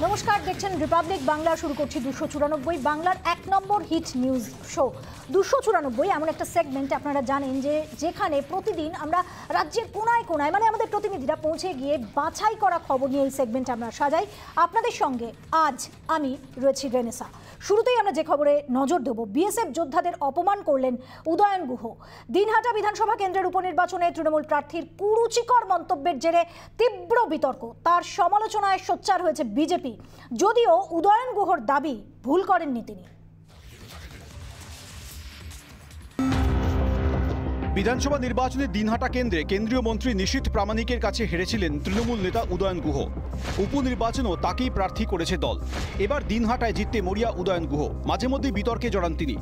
नमस्कार देखছেন रिपब्लिक बांगला शुरू করছি 294 বাংলার এক নম্বর হিট নিউজ শো 294 এমন একটা সেগমেন্ট আপনারা জানেন যে যেখানে প্রতিদিন আমরা রাজ্যের কোনায় কোনায় মানে আমাদের প্রতিনিধিরা পৌঁছে গিয়ে বাছাই করা খবর নিয়ে এই সেগমেন্ট আমরা সাজাই আপনাদের সঙ্গে আজ আমি রয়েছি রেনেসা শুরুতেই আমরা যে খবরে নজর দেব বিএসএফ যোদ্ধাদের অপমান করলেন উদয়ন গুহ দিনহাটা বিধানসভা কেন্দ্রের উপনির্বাচনে তৃণমূল প্রার্থীর কুরুচিকর মন্তব্যের জেরে তীব্র বিতর্ক তার সমালোচনায় সোচ্চার হয়েছে বিজেপি যদিও উদয়ন গুহর দাবি ভুল করেননি তিনি বিধানসভা নির্বাচনে দিনহাটা কেন্দ্রে কেন্দ্রীয় মন্ত্রী নিশীথ প্রামাণিকের কাছে হেরেছিলেন তৃণমূল নেতা উদয়ন গুহ উপনির্বাচনও তাকেই প্রার্থী করেছে দল এবার দিনহাটায় জিততে মরিয়া উদয়ন গুহ মাঝে মধ্যে বিতর্কে জড়ান তিনি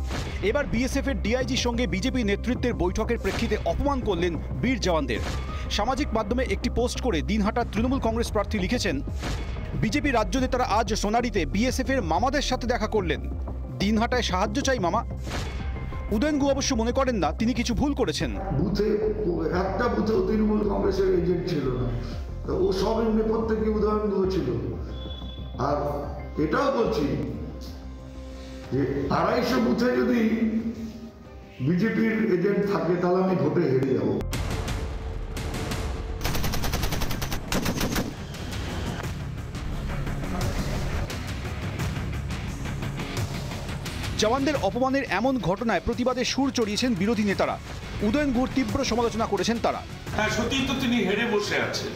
এবার বিএসএফ এর ডিআইজির সঙ্গে বিজেপি নেতৃত্বের বৈঠকের প্রেক্ষিতে অপমান করলেন বীর জওয়ানদের সামাজিক মাধ্যমে একটি পোস্ট করে দিনহাটার তৃণমূল কংগ্রেস প্রার্থী লিখেছেন বিজেপি রাজ্য নেতারা আজ সোনারীতে বিএসএফ এর মামাদের সাথে দেখা করলেন দিনহাটায় সাহায্য চাই মামা উদয়ন গুহ অবশ্য মনে করেন না তিনি কিছু ভুল করেছেন তৃণমূল কংগ্রেসের এজেন্ট ছিল না ও সব নেপথ্যে উদয়ন গুহ ছিল আর এটাও বলছি যে ২৫০ বুথে যদি বিজেপির এজেন্ট থাকে তাহলে আমি ভোটে হেরে যাব জওয়ানদের অপমানের এমন ঘটনায় প্রতিবাদে সুর চড়িয়েছেন বিরোধী নেতারা উদয়ন গুহর তীব্র সমালোচনা করেছেন তারা হ্যাঁ সত্যিই তো তিনি হেরে বসে আছেন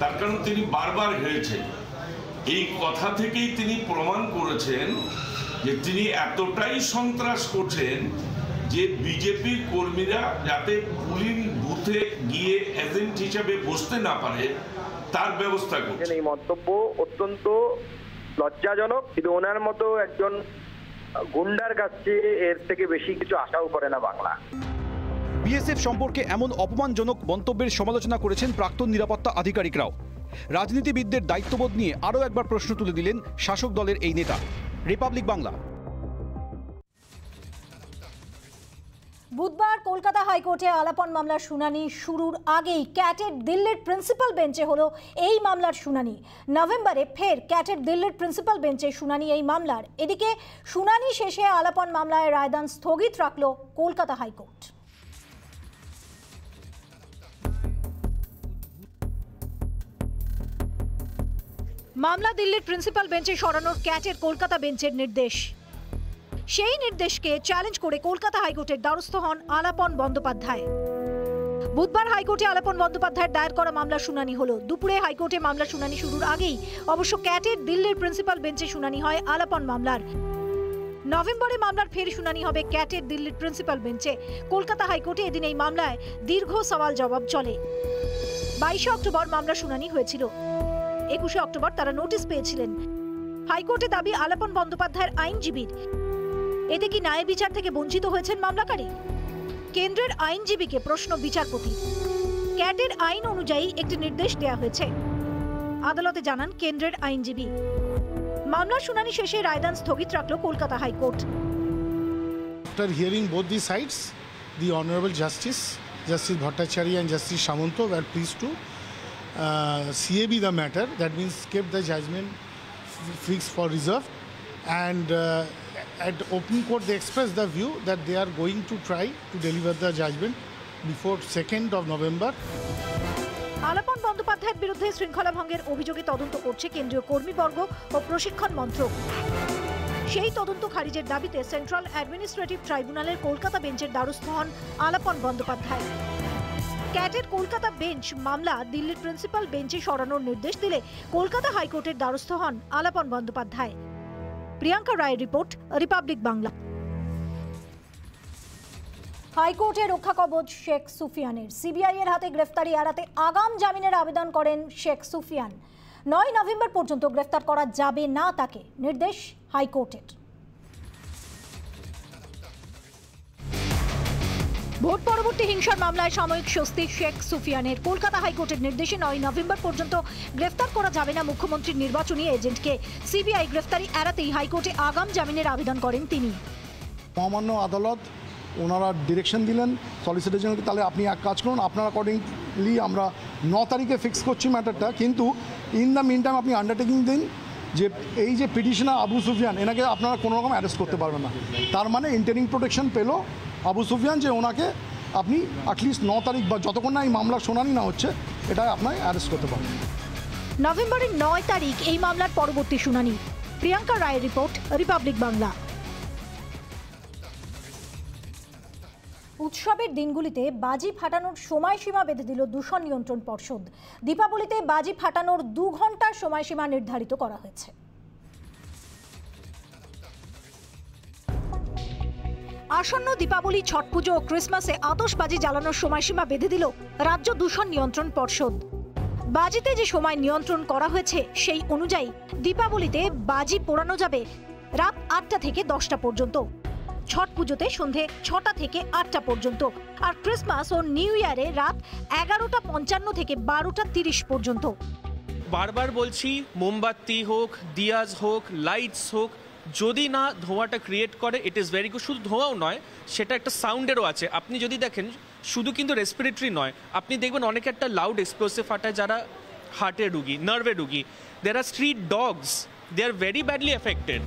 তার কারণ তিনি বারবার হেরেছেন এই কথা থেকেই তিনি প্রমাণ করেছেন যে তিনি এতটাই সন্ত্রাস করছেন যে বিজেপির কর্মীরা যাতে পুলিং বুথে গিয়ে এজেন্ট হিসাবে বসতে না পারে তার ব্যবস্থা করছেন এই মন্তব্য অত্যন্ত লজ্জাজনক কিন্তু ওনার মতো একজন গুন্ডার কাছে এর থেকে বেশি কিছু আশাও করে না বাংলা বিএসএফ সম্পর্কে এমন অপমানজনক মন্তব্যের সমালোচনা করেছেন প্রাক্তন নিরাপত্তা আধিকারিকরাও রাজনীতিবিদদের দায়িত্ববোধ নিয়ে আরও একবার প্রশ্ন তুলে দিলেন শাসক দলের এই নেতা রিপাবলিক বাংলা বুধবার কলকাতা হাইকোর্টে আলাপন মামলার শুনানি শুরুর আগেই ক্যাটের দিল্লির প্রিন্সিপাল বেঞ্চে হলো এই মামলার শুনানি নভেম্বরে ফের ক্যাটের দিল্লির প্রিন্সিপাল বেঞ্চে শুনানি এই মামলার এদিকে শুনানি শেষে আলাপন মামলায় রায়দান স্থগিত রাখল কলকাতা হাইকোর্ট মামলা দিল্লির প্রিন্সিপাল বেঞ্চে সরানোর ক্যাটের কলকাতা বেঞ্চের নির্দেশ সেই নির্দেশকে চ্যালেঞ্জ করে কলকাতা হাইকোর্টের দ্বারস্থ হন আলাপন বন্দ্যোপাধ্যায় বুধবার হাইকোর্টে আলাপন বন্দ্যোপাধ্যায়ের দায়ের করা মামলা শুনানি হলো দুপুরে হাইকোর্টে মামলা শুনানি শুরুর আগেই অবশ্য ক্যাটের দিল্লির প্রিন্সিপাল বেঞ্চে শুনানি হয় আলাপন মামলার নভেম্বরে মামলার ফের শুনানি হবে ক্যাটের দিল্লির প্রিন্সিপাল বেঞ্চে কলকাতা হাইকোর্টে এদিন এই মামলায় দীর্ঘ সওয়াল জবাব চলে 22 অক্টোবর মামলা শুনানি হয়েছিল 21 অক্টোবর তারা নোটিশ পেয়েছিলেন হাইকোর্টে দাবি আলাপন বন্দ্যোপাধ্যায়ের আইনজীবীর এতে কি ন্যায় বিচার থেকে বঞ্চিত হয়েছেন মামলাকারী কেন্দ্রের আইনজীবীকে প্রশ্ন বিচারপতি ক্যাটের আইন অনুযায়ী একটি নির্দেশ দেয়া হয়েছে আদালতে জানান কেন্দ্রের আইনজীবী মামলা শুনানি শেষে রায়দান স্থগিত রাখল Kolkata high court After hearing both the sides, the Honorable Justice Bhattacharya and Justice Samanto were pleased to CAB the matter, that means kept the judgment fixed for reserve and at open court they expressed the view that they are going to try to deliver the judgment before 2nd of November Alapan বন্দ্যোপাধ্যায়ের বিরুদ্ধে শৃঙ্খলা ভঙ্গের অভিযোগে তদন্ত করছে কেন্দ্রীয় কর্মীবর্গ ও প্রশিক্ষণ মন্ত্রক সেই তদন্ত খারিজের দাবিতে সেন্ট্রাল অ্যাডমিনিস্ট্রেটিভ ট্রাইব্যুনালের কলকাতা বেঞ্চের দ্বারস্থ হন আলাপন বন্দ্যোপাধ্যায় ক্যাটের কলকাতা বেঞ্চ মামলা দিল্লির প্রিন্সিপাল বেঞ্চে সরানোর নির্দেশ দিলে কলকাতা হাইকোর্টের দ্বারস্থ হন আলাপন বন্দ্যোপাধ্যায় প্রিয়াঙ্কা রায়ের রিপোর্ট রিপাবলিক বাংলা হাইকোর্টে রক্ষাকবচ শেখ সুফিয়ানের সিবিআই এর হাতে গ্রেফতারি এড়াতে আগাম জামিনের আবেদন করেন শেখ সুফিয়ান 9 নভেম্বর পর্যন্ত গ্রেফতার করা যাবে না তাকে নির্দেশ হাইকোর্টের ভোট পরবর্তী হিংসার মামলায় সাময়িক স্বস্তি শেখ সুফিয়ানের কলকাতা হাইকোর্টের নির্দেশে 9 নভেম্বর পর্যন্ত গ্রেফতার করা যাবে না মুখ্যমন্ত্রীর নির্বাচনী এজেন্টকে সিবিআই গ্রেফতারি এড়াতেই হাইকোর্টে আগাম জামিনের আবেদন করেন তিনি মহামান্য আদালত ওনারা ডিরেকশন দিলেন সলিসিটর জেনারেলকে তাহলে আপনি এক কাজ করুন আপনার অ্যাকর্ডিংলি আমরা 9 তারিখে ফিক্স করছি ম্যাটারটা কিন্তু ইন দ্য মিন টাইম আপনি আন্ডারটেকিং দিন যে পিটিশনার আবু সুফিয়ান এনাকে আপনারা কোনো রকম অ্যারেস্ট করতে পারবেন না। তার মানে ইন্টারনিং প্রোটেকশন পেল আবু সুফিয়ান, যে ওনাকে আপনি অ্যাটলিস্ট 9 তারিখ বা যতক্ষণ না এই মামলার শুনানি না হচ্ছে এটা আপনাকে অ্যারেস্ট করতে পারবেন। নভেম্বরের 9 তারিখ এই মামলার পরবর্তী শুনানি। প্রিয়াঙ্কা রায়ের রিপোর্ট, রিপাবলিক বাংলা। উৎসবের দিনগুলিতে বাজি ফাটানোর সময়সীমা বেঁধে দিল দূষণ নিয়ন্ত্রণ পর্ষদ। দীপাবলিতে বাজি ফাটানোর 2 ঘন্টার সময়সীমা নির্ধারিত করা হয়েছে। আসন্ন দীপাবলি, ছট পুজো ও ক্রিসমাসে আতশবাজি জ্বালানোর সময়সীমা বেঁধে দিল রাজ্য দূষণ নিয়ন্ত্রণ পর্ষদ। বাজিতে যে সময় নিয়ন্ত্রণ করা হয়েছে সেই অনুযায়ী দীপাবলিতে বাজি পোড়ানো যাবে রাত 8টা থেকে 10টা পর্যন্ত, ছট পুজোতে সন্ধে 6টা থেকে 8টা পর্যন্ত, আর ক্রিসমাস ও নিউ ইয়ারে রাত 11টা 55 থেকে 12টা 30 পর্যন্ত। বারবার বলছি, মোমবাতি হোক, দিয়াজ হোক, লাইটস হোক, যদি না ধোঁয়াটা ক্রিয়েট করে ইট ইজ ভেরি গুড। শুধু ধোঁয়াও নয়, সেটা একটা সাউন্ডেরও আছে। আপনি যদি দেখেন শুধু কিন্তু রেসপিরেটরি নয়, আপনি দেখবেন অনেকে একটা লাউড এক্সপ্লোসিভ ফাটায় যারা হার্টের রুগী, নার্ভের রুগী। There are street dogs, they are very badly affected.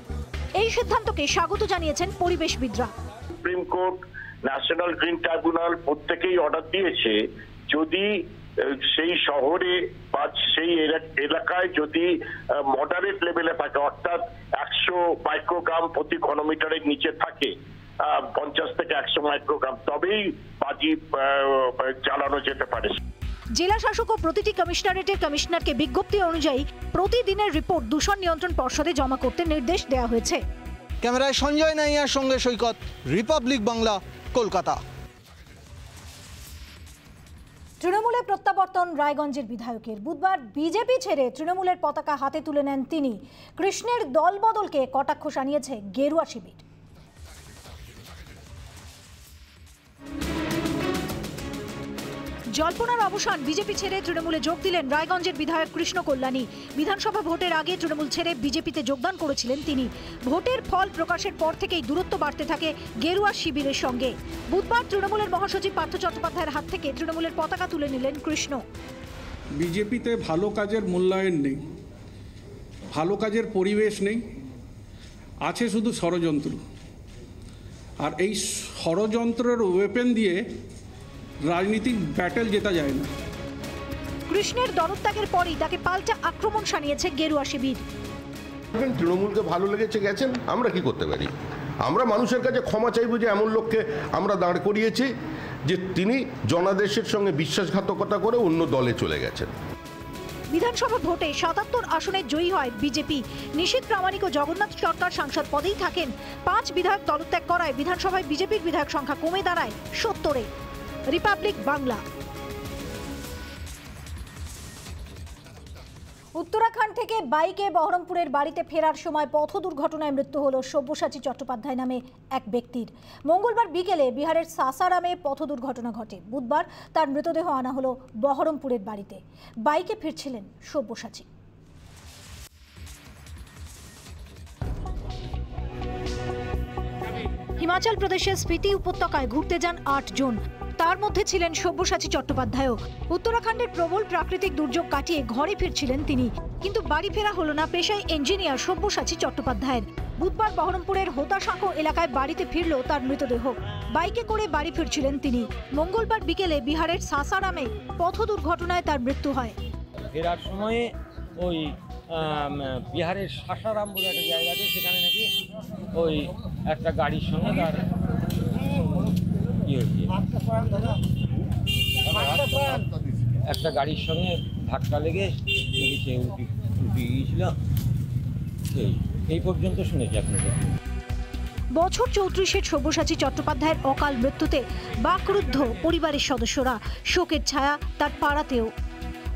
এই সিদ্ধান্তকে স্বাগত জানিয়েছেন পরিবেশবিদরা। Supreme court, national green tribunal প্রত্যেকেই অর্ডার দিয়েছে যদি সেই শহরে বা সেই এলাকায় যদি মডারেট লেভেলে থাকে, অর্থাৎ 100 মাইক্রোগ্রাম প্রতি ঘনমিটারের নিচে থাকে, 50 থেকে 100 মাইক্রোগ্রাম, তবেই বাজি চালানো যেতে পারে। জেলা শাসক ও প্রতিটি কমিশনারেটের কমিশনারকে বিজ্ঞপ্তি অনুযায়ী প্রতিদিনের রিপোর্ট দূষণ নিয়ন্ত্রণ পর্ষদে জমা করতে নির্দেশ দেওয়া হয়েছে। ক্যামেরায় সঞ্জয় নাইয়ার সঙ্গে সৈকত, রিপাবলিক বাংলা, কলকাতা। তৃণমূলের প্রত্যাবর্তন রায়গঞ্জের বিধায়কের। বুধবার বিজেপি ছেড়ে তৃণমূলের পতাকা হাতে তুলে নেন তিনি। কৃষ্ণের দলবদলকে কটাক্ষ জানিয়েছে গেরুয়া শিবির। জল্পনার অবসান, বিজেপি ছেড়ে তৃণমূলে যোগ দিলেন রায়গঞ্জের বিধায়ক কৃষ্ণ কল্যাণী। বিধানসভা ভোটের আগে তৃণমূল ছেড়ে বিজেপিতে যোগদান করেছিলেন তিনি। ভোটের ফল প্রকাশের পর থেকেই দূরত্ব বাড়তে থাকে গেরুয়া শিবিরের সঙ্গে। বুধবার তৃণমূলের মহাসচিব পার্থ চট্টোপাধ্যায়ের হাত থেকে তৃণমূলের পতাকা তুলে নিলেন কৃষ্ণ। বিজেপিতে ভালো কাজের মূল্যায়ন নেই, ভালো কাজের পরিবেশ নেই, আছে শুধু ষড়যন্ত্র। আর এই ষড়যন্ত্রের ওয়েপেন দিয়ে রাজনৈতিক ব্যাটল জেতা যায় না। কৃষ্ণের দরত্যাগের পরেই তাকে পাল্টা আক্রমণ সানিয়েছে গেরুয়া শিবির। তৃণমূলকে ভালো লেগেছে গেছেন, আমরা কি করতে পারি? আমরা মানুষের কাছে ক্ষমা চাইব যে এমন লোককে আমরা দাঁড় করিয়েছি যে তিনি জনাদেশের সঙ্গে বিশ্বাসঘাতকতা করে অন্য দলে চলে গেছেন। বিধানসভা ভোটে 77 আসনে জয়ী হয় বিজেপি। নিশীথ প্রামাণিক ও জগন্নাথ সরকার সাংসদ পদেই থাকেন। 5 বিধায়ক দলত্যাগ করায় বিধানসভায় বিজেপির বিধায়ক সংখ্যা কমে দাঁড়ায় 70-এ। রিপাবলিক বাংলা। উত্তরাখণ্ড থেকে বাইকে বহরমপুরের বাড়িতে ফেরার সময় পথ দুর্ঘটনায় মৃত্যু হল শুভ্যসাচী চট্টোপাধ্যায় নামে এক ব্যক্তির। মঙ্গলবার বিকেলে বিহারের সাসারামে পথ দুর্ঘটনা ঘটে। বুধবার তার মৃতদেহ আনা হলো বহরমপুরের বাড়িতে। বাইকে ফিরছিলেন শুভ্যসাচী। হিমাচল প্রদেশের স্পিতি উপত্যকায় ঘুরতে যান 8 জন, তার মধ্যে ছিলেন শুভ্যসাচী চট্টোপাধ্যায়ও। উত্তরাখণ্ডের প্রবল প্রাকৃতিক দুর্যোগ কাটিয়ে ঘরে ফিরছিলেন তিনি, কিন্তু বাড়ি ফেরা হলো না পেশায় ইঞ্জিনিয়ার শুভ্যসাচী চট্টোপাধ্যায়ের। বুধবার বহরমপুরের হোতাশাঁকো এলাকায় বাড়িতে ফিরল তার মৃতদেহ। বাইকে করে বাড়ি ফিরছিলেন তিনি। মঙ্গলবার বিকেলে বিহারের সাসারামে পথ দুর্ঘটনায় তার মৃত্যু হয়। ফেরার সময়ে ওই বিহারের সাসারাম বলে একটা জায়গা আছে, সেখানে নাকি ওই একটা গাড়ির সঙ্গে তার একটা গাড়ির সঙ্গে ধাক্কা লেগে সে উঠে গিয়েছিল। এই পর্যন্ত শুনেছি আপনাদের। বছর 34-এর শুভ্যসাচী চট্টোপাধ্যায়ের অকাল মৃত্যুতে বাকরুদ্ধ পরিবারের সদস্যরা, শোকের ছায়া তার পাড়াতেও।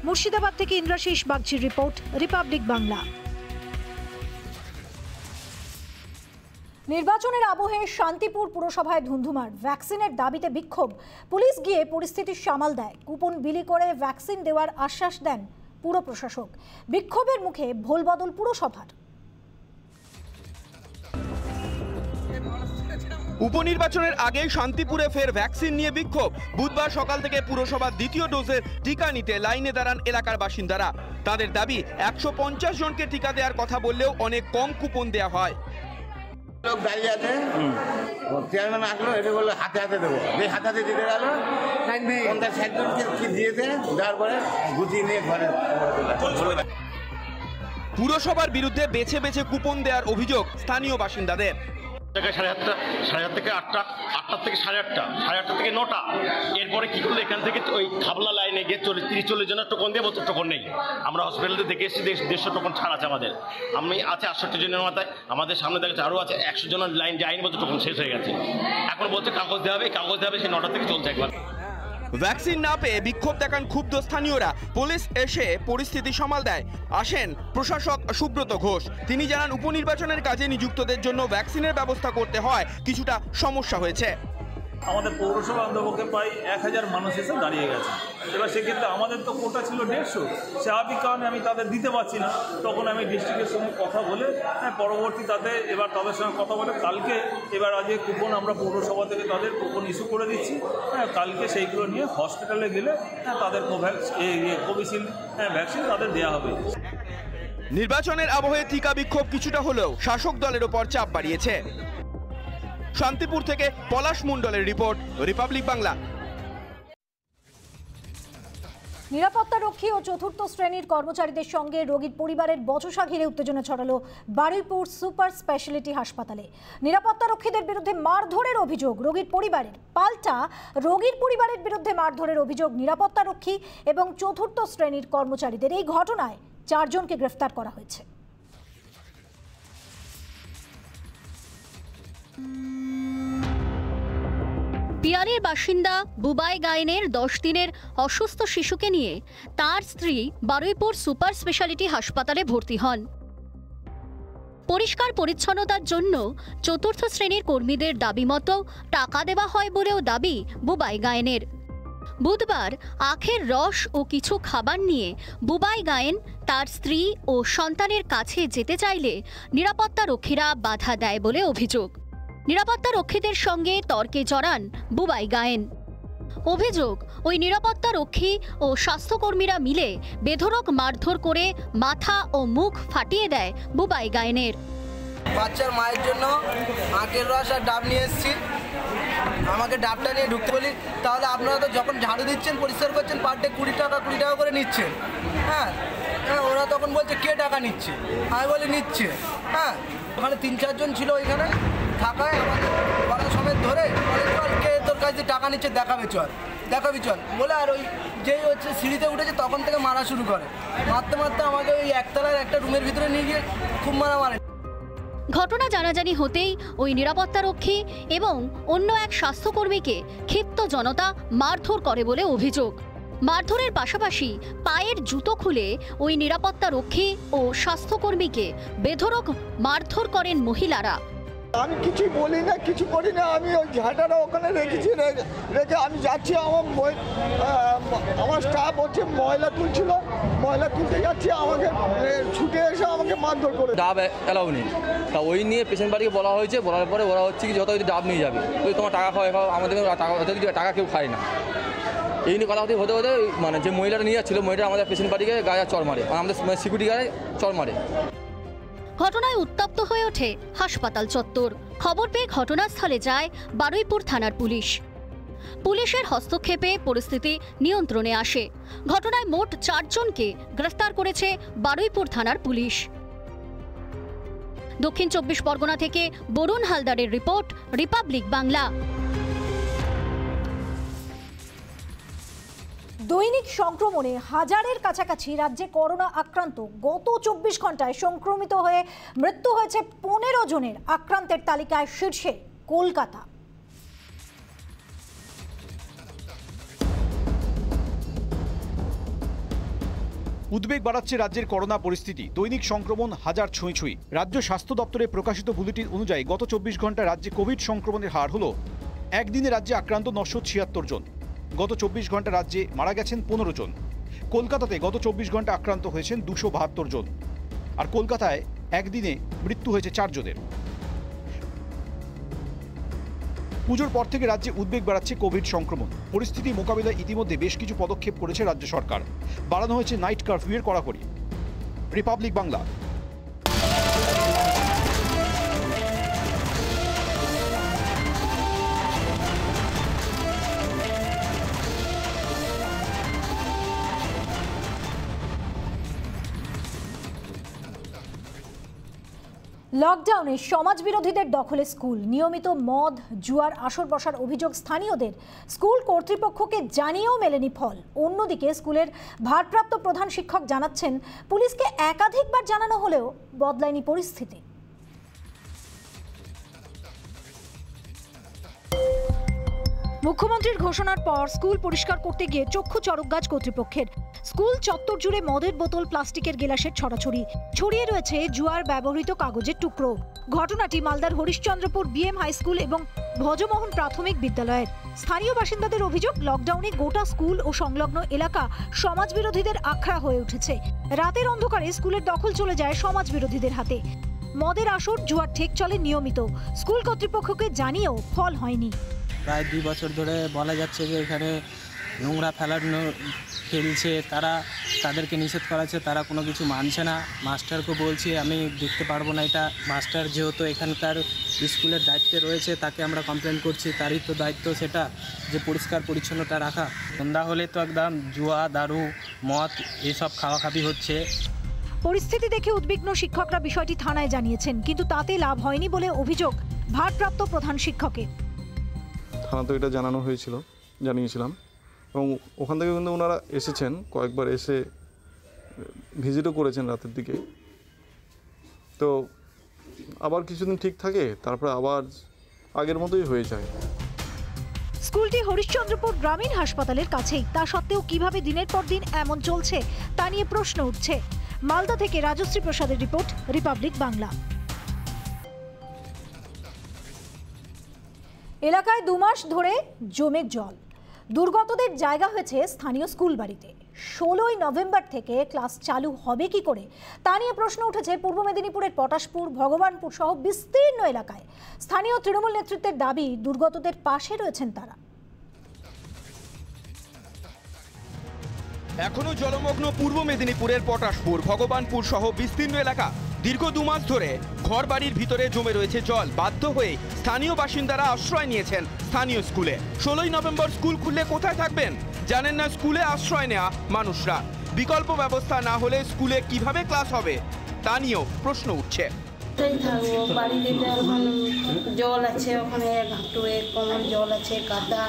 মুর্শিদাবাদ থেকে ইন্দ্রাশিস বাগচির রিপোর্ট, রিপাবলিক বাংলা। নির্বাচনের আবহে শান্তিপুর পুরসভায় ধুন্ধুমার, ভ্যাকসিনের দাবিতে বিক্ষোভ। পুলিশ গিয়ে পরিস্থিতি সামাল দেয়, কুপন বিলি করে ভ্যাকসিন দেওয়ার আশ্বাস দেন পুর প্রশাসক। বিক্ষোভের মুখে ভোলবদল পুরসভার। উপনির্বাচনের আগে শান্তিপুরে ফের ভ্যাকসিন নিয়ে বিক্ষোভ। বুধবার সকাল থেকে পুরসভার দ্বিতীয় ডোজের টিকা নিতে লাইনে দাঁড়ান এলাকার বাসিন্দারা। তাদের দাবি ১৫০ জনকে টিকা দেওয়ার কথা বললেও অনেক কম কুপন দেওয়া হয়। লোক দাঁড়িয়ে আছে, চেয়ারম্যান আসলো, এটা বললো হাতে হাতে দেবো, এই হাতে হাতে দিতে গেল, ৫০-৬০ জনকে কি দিয়েছে, দেওয়ার পরে গুটি নিয়ে ঘরে। পুরসভার বিরুদ্ধে বেছে বেছে কুপন দেওয়ার অভিযোগ স্থানীয় বাসিন্দাদের। ভ্যাকসিন না পেয়ে বিক্ষোভ দেখান ক্ষুব্ধ স্থানীয়রা। পুলিশ এসে পরিস্থিতি সামাল দেয়। আসেন প্রশাসক সুব্রত ঘোষ। তিনি জানান উপনির্বাচনের কাজে নিযুক্তদের জন্য ভ্যাকসিনের ব্যবস্থা করতে হয়, কিছুটা সমস্যা হয়েছে। আমাদের পৌরসভা অন্তপক্ষে প্রায় ১০০০ মানুষ এসে দাঁড়িয়ে গেছে। এবার সেক্ষেত্রে আমাদের তো কোটা ছিল ১৫০, স্বাভাবিক কারণে আমি তাদের দিতে পারছি না। তখন আমি ডিস্ট্রিক্টের সঙ্গে কথা বলে পরবর্তী তাতে এবার তাদের সঙ্গে কথা বলে কালকে এবার আজকে কুপন আমরা পৌরসভা থেকে তাদের কুপন ইস্যু করে দিচ্ছি। কালকে সেইগুলো নিয়ে হসপিটালে গেলে তাদের কোভিশিল্ড ভ্যাকসিন তাদের দেওয়া হবে। নির্বাচনের আবহে টিকা বিক্ষোভ কিছুটা হলেও শাসক দলের ওপর চাপ বাড়িয়েছে। শান্তিপুর থেকে পলাশ মণ্ডলের রিপোর্ট, রিপাবলিক বাংলা। নিরাপত্তারক্ষী ও চতুর্থ শ্রেণীর কর্মচারীদের সঙ্গে রোগীর পরিবারের বচসা ঘিরে উত্তেজনা ছড়ালো বারুইপুর সুপার স্পেশালিটি হাসপাতালে। নিরাপত্তারক্ষীদের বিরুদ্ধে মারধরের অভিযোগ রোগীর পরিবারের, পাল্টা রোগীর পরিবারের বিরুদ্ধে মারধরের অভিযোগ নিরাপত্তারক্ষী এবং চতুর্থ শ্রেণীর কর্মচারীদের। এই ঘটনায় ৪ জনকে গ্রেফতার করা হয়েছে। বিহারের বাসিন্দা বুবাই গায়েনের ১০ দিনের অসুস্থ শিশুকে নিয়ে তার স্ত্রী বারুইপুর সুপার স্পেশালিটি হাসপাতালে ভর্তি হন। পরিষ্কার পরিচ্ছন্নতার জন্য চতুর্থ শ্রেণীর কর্মীদের দাবি মতো টাকা দেওয়া হয় বলেও দাবি বুবাই গায়েনের। বুধবার আখের রস ও কিছু খাবার নিয়ে বুবাই গায়েন তার স্ত্রী ও সন্তানের কাছে যেতে চাইলে নিরাপত্তারক্ষীরা বাধা দেয় বলে অভিযোগ। নিরাপত্তারক্ষীদের সঙ্গে তর্কে জড়ান বুবাই গায়েন। অভিযোগ, ওই নিরাপত্তারক্ষী ও স্বাস্থ্যকর্মীরা মিলে বেধড়ক মারধর করে মাথা ও মুখ ফাটিয়ে দেয় বুবাই গায়েনের। বাচ্চার মায়ের জন্য আখের রস আর ডাব নিয়ে এসেছি, আমাকে ডাবটা নিয়ে ঢুকতে বলি। তাহলে আপনারা তো যখন ঝাড়ু দিচ্ছেন, পরিষ্কার করছেন, পার ডে ২০ টাকা করে নিচ্ছেন। হ্যাঁ, ওরা তখন বলছে কে টাকা নিচ্ছে, আমি বলি নিচ্ছে। হ্যাঁ, ওখানে ৩-৪ জন ছিল, ওইখানে থাকায় আমাদের সমেত ধরে চল, কে তোর কাছে টাকা নিচ্ছে, দেখাবি চল বলে। আর ওই যেই হচ্ছে সিঁড়িতে উঠেছে তখন থেকে মারা শুরু করে, মারতে আমাকে ওই একতলার একটা রুমের ভিতরে নিয়ে গিয়ে খুব মারা মারে। ঘটনা জানাজানি হতেই ওই নিরাপত্তারক্ষী এবং অন্য এক স্বাস্থ্যকর্মীকে ক্ষিপ্ত জনতা মারধর করে বলে অভিযোগ। মারধরের পাশাপাশি পায়ের জুতো খুলে ওই নিরাপত্তারক্ষী ও স্বাস্থ্যকর্মীকে বেধড়ক মারধর করেন মহিলারা। আমি কিছু বলি না, কিছু করি না, আমি ওই ঝাঁটাটা ওখানে রেখেছি, রেখে আমি যাচ্ছি। আমার স্টাফ হচ্ছে ময়লা তুলছিল, ময়লা তুলতে যাচ্ছি, আমাকে ছুটে এসে আমাকে মারধর করে। ডাব এলাও নেই, তা ওই নিয়ে পেশেন্ট বাড়িকে বলা হয়েছে। বলার পরে ওরা হচ্ছে কি যত ডাব নিয়ে যাবে, ওই তোমার টাকা খাওয়া, আমাদের টাকা কেউ খায় না। এই নিয়ে কথাবার্তি হতে হতে মানে যে মহিলাটা নিয়ে যাচ্ছিল, মহিলাটা আমাদের পেশেন্ট বাড়িকে গায়ে চড় মারে, আমাদের সিকিউরিটি গায়ে চড় মারে। ঘটনায় উত্তপ্ত হয়ে ওঠে হাসপাতাল চত্বর। খবর পেয়ে ঘটনাস্থলে যায় বারুইপুর থানার পুলিশ। পুলিশের হস্তক্ষেপে পরিস্থিতি নিয়ন্ত্রণে আসে। ঘটনায় মোট ৪ জনকে গ্রেফতার করেছে বারুইপুর থানার পুলিশ। দক্ষিণ ২৪ পরগনা থেকে বরুণ হালদারের রিপোর্ট, রিপাবলিক বাংলা। দৈনিক সংক্রমণে হাজারের কাছাকাছি রাজ্যে করোনা আক্রান্ত। গত ২৪ ঘন্টায় সংক্রমিত হয়ে মৃত্যু হয়েছে ১৫ জনের। আক্রান্তের তালিকায় শীর্ষে কলকাতা। উদ্বেগ বাড়াচ্ছে রাজ্যের করোনা পরিস্থিতি। দৈনিক সংক্রমণ হাজার ছুঁই। রাজ্য স্বাস্থ্য দপ্তরে প্রকাশিত বুলেটিন অনুযায়ী গত ২৪ ঘন্টায় রাজ্যে কোভিড সংক্রমণের হার হল, একদিনে রাজ্যে আক্রান্ত ৯৭৬ জন। গত ২৪ ঘন্টা রাজ্যে মারা গেছেন ১৫ জন। কলকাতাতে গত ২৪ ঘন্টা আক্রান্ত হয়েছেন ২৭২ জন, আর কলকাতায় একদিনে মৃত্যু হয়েছে ৪ জনের। পুজোর পর থেকে রাজ্যে উদ্বেগ বাড়াচ্ছে কোভিড সংক্রমণ। পরিস্থিতি মোকাবিলায় ইতিমধ্যে বেশ কিছু পদক্ষেপ করেছে রাজ্য সরকার। বাড়ানো হয়েছে নাইট কারফিউয়ের কড়াকড়ি। রিপাবলিক বাংলা। लकडाउने समाज बिरोधीदेर दखले स्कूल, नियमित मद जुआर आसर बसार अभियोग स्थानीयदेर। स्कूल कर्तृपक्षके जानिएओ मेलेनि फल। अन्यदिके स्कूलेर भारप्राप्त प्रधान शिक्षक जानाच्छेन पुलिशके एकाधिकबार जानानो हलेओ बदलायनि परिस्थिति। मुख्यमंत्री घोषणार पर स्कूल परिष्कार करते गिये चक्षु चरकगाछ कर्तृपक्षेर। स्कूल चत्वर जुड़े मदेर बोतल, प्लास्टिकेर गिलासेर छड़ाछड़ी, छड़िए रयेछे जुआर व्यवहृत कागजेर टुकरो। घटनाटी मालदार हरिश्चंद्रपुर बीएम हाई स्कूल एवं भजमोहन प्राथमिक विद्यालय। स्थानीय बासिंदादेर अभियोग, लकडाउने गोटा स्कूल और संलग्न एलाका समाज बिरोधीदेर आखड़ा हये उठेछे। रातेर अंधकारे स्कूलेर दखल चले जाय समाज बिरोधीदेर हाते। मदेर आसर जुआर ठेक चले नियमित। स्कूल कर्तृपक्षके जानिएओ फल हयनि। प्राय दुई बछर धरे बला जाच्छे जे एखाने নোংরা ফেলানো ফেলছে, তারা তাদেরকে নিষেধ করাচ্ছে, তারা কোনো কিছু মানছে না। মাস্টারকে বলছি আমি দেখতে পারবো না, এটা মাস্টার যেহেতু এখানকার স্কুলের দায়িত্বে রয়েছে, তাকে আমরা কমপ্লেন করছি, তারই তো দায়িত্ব সেটা যে পরিষ্কার পরিচ্ছন্নতা রাখা। সন্ধ্যা হলে তো একদম জুয়া, দারু, মদ এসব খাওয়াখাবি হচ্ছে। পরিস্থিতি দেখে উদ্বিগ্ন শিক্ষকরা বিষয়টি থানায় জানিয়েছেন, কিন্তু তাতে লাভ হয়নি বলে অভিযোগ ভারপ্রাপ্ত প্রধান শিক্ষকের। থানা তো এটা জানানো হয়েছিল, জানিয়েছিলাম, এবং ওখান থেকে কিন্তু ওনারা এসেছেন, কয়েকবার এসে ভিজিটও করেছেন রাতের দিকে। তো আবার কিছুদিন ঠিক থাকে, তারপরে আবার আগের মতোই হয়ে যায়। স্কুলটি হরিশ্চন্দ্রপুর গ্রামীণ হাসপাতালের কাছেই, তা সত্ত্বেও কিভাবে দিনের পর দিন এমন চলছে তা নিয়ে প্রশ্ন উঠছে। মালদা থেকে রাজশ্রী প্রসাদের রিপোর্ট, রিপাবলিক বাংলা। এলাকায় দুমাস ধরে জমে জল। দুর্গতদের জায়গা হয়েছে স্থানীয় স্কুল বাড়িতে। ১৬ই নভেম্বর থেকে ক্লাস চালু হবে কি করে তা নিয়ে প্রশ্ন উঠেছে পূর্ব মেদিনীপুরের পটাশপুর, ভগবানপুর সহ বিস্তীর্ণ এলাকায়। স্থানীয় তৃণমূল নেতৃত্বের দাবি, দুর্গতদের পাশে রয়েছেন তারা। এখনো জলমগ্ন পূর্ব মেদিনীপুরের পটাশপুর, ভগবানপুর সহ বিস্তীর্ণ এলাকা। দীর্ঘ দুমাস ধরে ঘর বাড়ির ভিতরে জমে রয়েছে জল। বাধ্য হয়ে স্থানীয় বাসিন্দারা আশ্রয় নিয়েছেন স্থানীয় স্কুলে। ১৬ই নভেম্বর স্কুল খুললে কোথায় থাকবেন জানেন না স্কুলে আশ্রয় নেওয়া মানুষরা। বিকল্প ব্যবস্থা না হলে স্কুলে কিভাবে ক্লাস হবে তা নিয়েও প্রশ্ন উঠছে। জল আছে ওখানে, ঘাটুয়ে কোমর জল আছে, কাদা,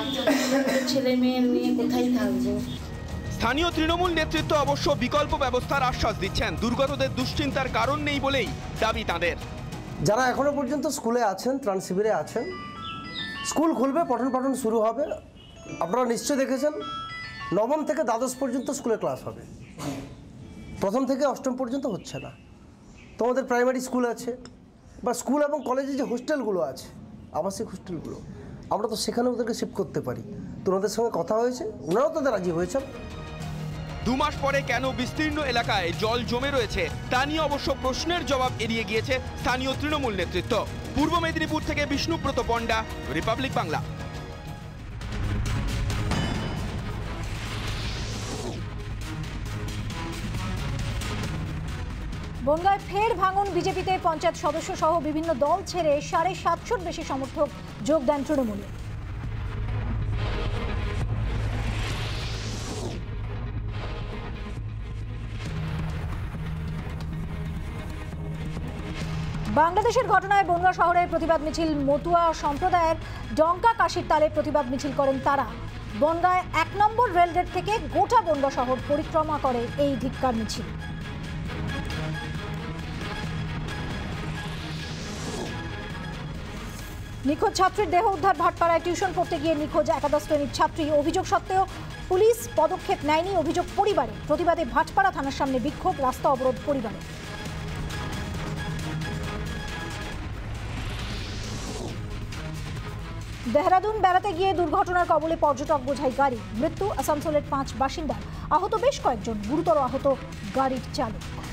ছেলে মেয়ে নিয়ে কোথায় থাকবো। স্থানীয় তৃণমূল নেতৃত্ব অবশ্য বিকল্প ব্যবস্থার আশ্বাস দিচ্ছেন। দুর্গতদের দুশ্চিন্তার কারণ নেই বলেই দাবি তাদের। যারা এখনো পর্যন্ত স্কুলে আছেন, ত্রাণ শিবিরে আছেন, স্কুল খুলবে, পঠন পাঠন শুরু হবে। আপনারা নিশ্চয় দেখেছেন 9ম থেকে দ্বাদশ পর্যন্ত স্কুলে ক্লাস হবে, 1ম থেকে 8ম পর্যন্ত হচ্ছে না। তোমাদের প্রাইমারি স্কুল আছে বা স্কুল এবং কলেজে যে হোস্টেলগুলো আছে, আবাসিক হোস্টেলগুলো, আমরা তো সেখানে ওদেরকে শিফট করতে পারি। তোমাদের সঙ্গে কথা হয়েছে, ওনারাও তাদের রাজি হয়েছেন। দুমাস পরে কেন বিস্তীর্ণ এলাকায় জল জমে রয়েছে তা নিয়ে অবশ্য প্রশ্নের জবাব এড়িয়ে গিয়েছে স্থানীয় তৃণমূল নেতৃত্ব। পূর্ব মেদিনীপুর থেকে বিষ্ণুব্রত পণ্ডা, রিপাবলিক বাংলা। বনগাঁয় ফের ভাঙন। বিজেপিতে পঞ্চায়েত সদস্য সহ বিভিন্ন দল ছেড়ে ৭৫০ বেশি সমর্থক যোগ দেন তৃণমূলে। বাংলাদেশের ঘটনায় বনগাঁ শহরের প্রতিবাদ মিছিল। মতুয়া সম্প্রদায়ের ডঙ্কা কাশির তালে প্রতিবাদ মিছিল করেন তারা। বনগাঁয় ১ নম্বর রেলগেট থেকে গোটা বনগাঁ শহর পরিক্রমা করে এই ধিক্কার মিছিল। নিখোঁজ ছাত্রীর দেহ উদ্ধার। ভাটপাড়ায় টিউশন পড়তে গিয়ে নিখোঁজ ১১ শ্রেণীর ছাত্রী। অভিযোগ সত্ত্বেও পুলিশ পদক্ষেপ নেয়নি, অভিযোগ পরিবারে। প্রতিবাদে ভাটপাড়া থানার সামনে বিক্ষোভ, রাস্তা অবরোধ পরিবারে। দেহরাদুন বেড়াতে গিয়ে দুর্ঘটনার কবলে পর্যটক বোঝাই গাড়ি। মৃত্যু আসানসোলের 5 বাসিন্দা, আহত বেশ কয়েকজন, গুরুতর আহত গাড়ির চালক।